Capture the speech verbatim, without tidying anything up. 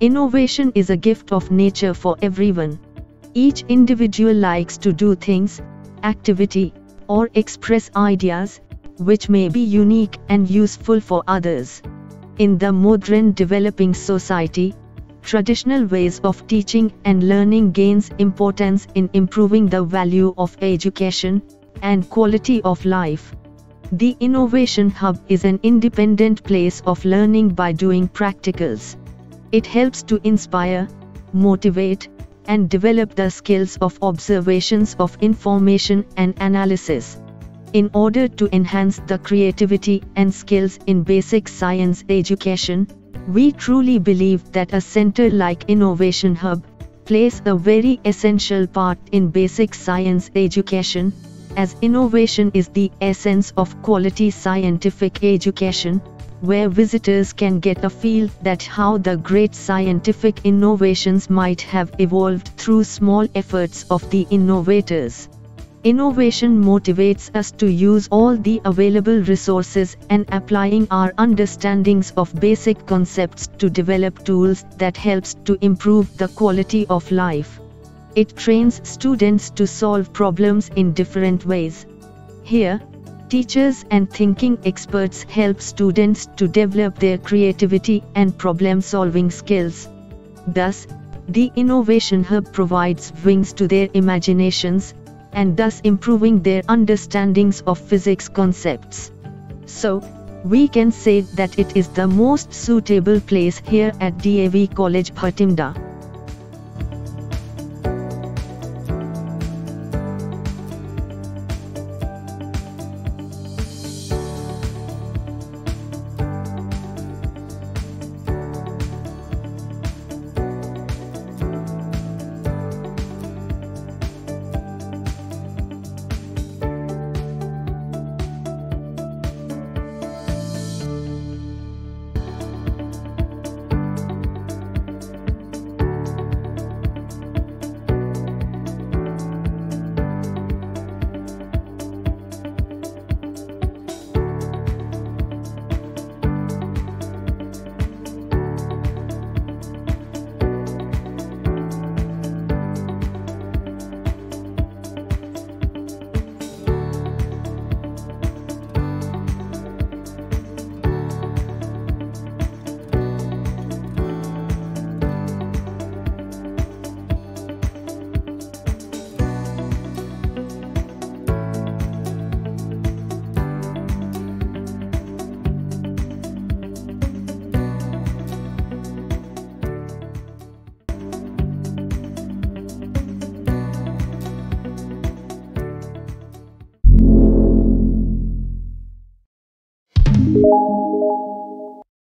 Innovation is a gift of nature for everyone. Each individual likes to do things, activity, or express ideas, which may be unique and useful for others. In the modern developing society, traditional ways of teaching and learning gains importance in improving the value of education and quality of life. The Innovation Hub is an independent place of learning by doing practicals. It helps to inspire, motivate, and develop the skills of observations of information and analysis, in order to enhance the creativity and skills in basic science education. We truly believe that a center like Innovation Hub plays a very essential part in basic science education, as innovation is the essence of quality scientific education, where visitors can get a feel that how the great scientific innovations might have evolved through small efforts of the innovators. Innovation motivates us to use all the available resources and applying our understandings of basic concepts to develop tools that helps to improve the quality of life. It trains students to solve problems in different ways. Here, teachers and thinking experts help students to develop their creativity and problem-solving skills. Thus, the Innovation Hub provides wings to their imaginations, and thus improving their understandings of physics concepts. So, we can say that it is the most suitable place here at D A V College Bathinda.